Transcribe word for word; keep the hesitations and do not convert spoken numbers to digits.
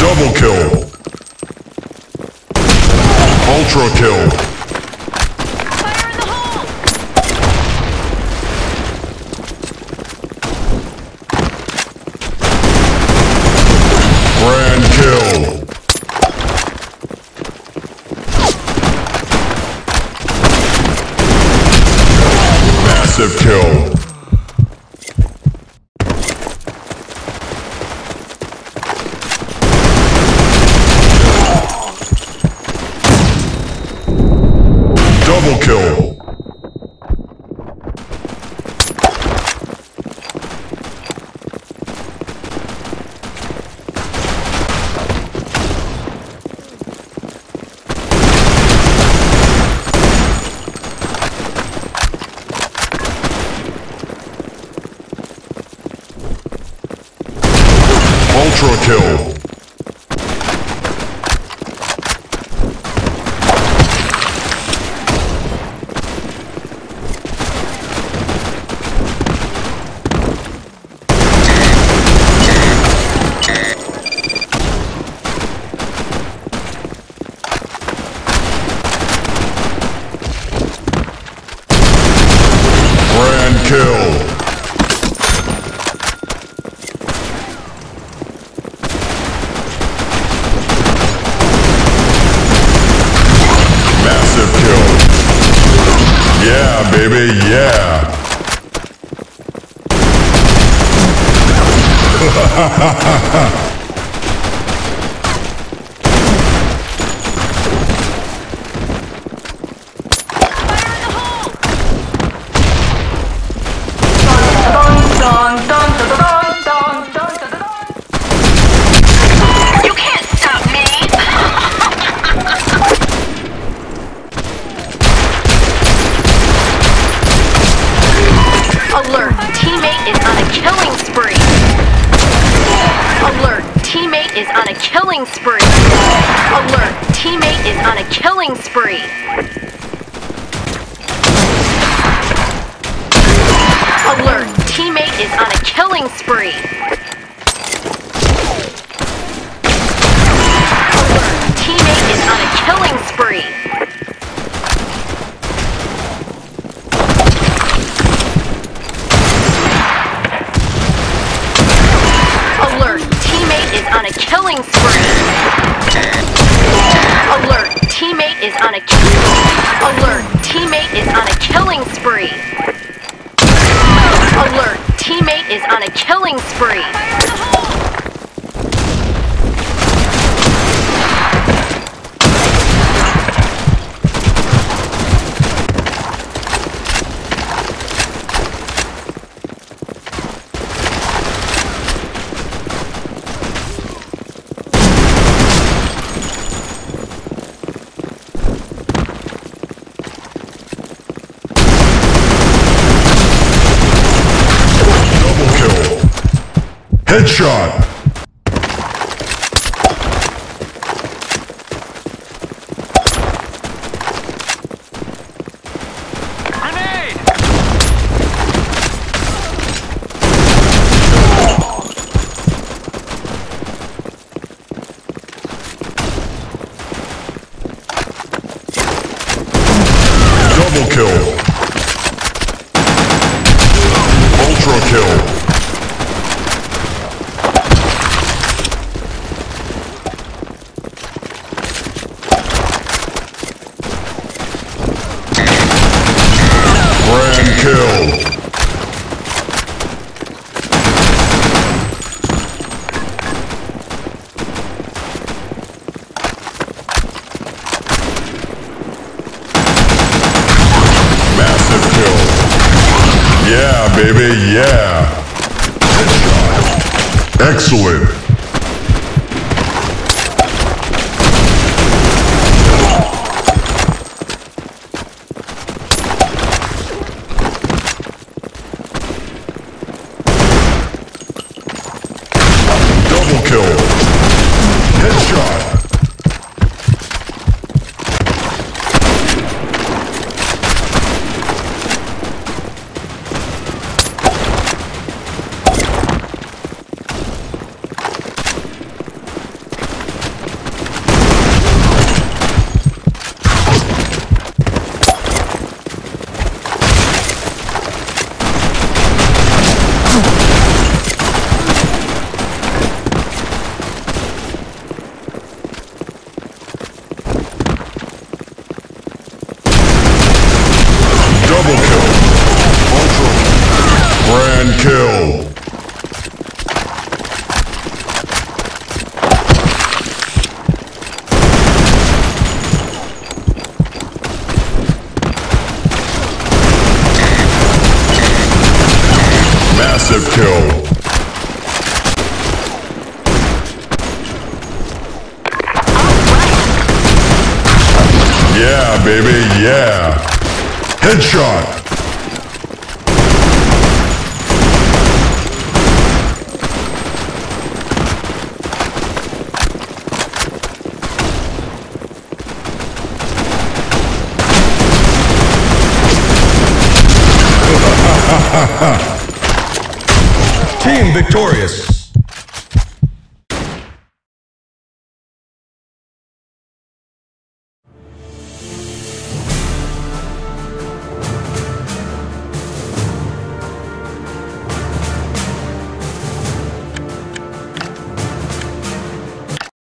Double kill. Ultra kill. Fire in the hole. Grand kill. Massive kill. Double kill. Ultra kill. Kill. Massive kill. Yeah, baby, yeah. Alert, teammate is on a killing spree. Alert, teammate is on a killing spree. Alert, teammate is on a killing spree. Alert, teammate is on a killing spree. Alert, teammate is on a killing spree. On a killing spree. Alert, teammate is on a killing spree. Alert, teammate is on a killing spree. Alert, teammate is on a killing spree. Headshot. Grenade. Double kill. Ultra kill. Kill. Massive kill. Yeah, baby, yeah. Headshot. Excellent. Kill. Headshot. Massive kill. Yeah, baby, yeah. Headshot. Team victorious.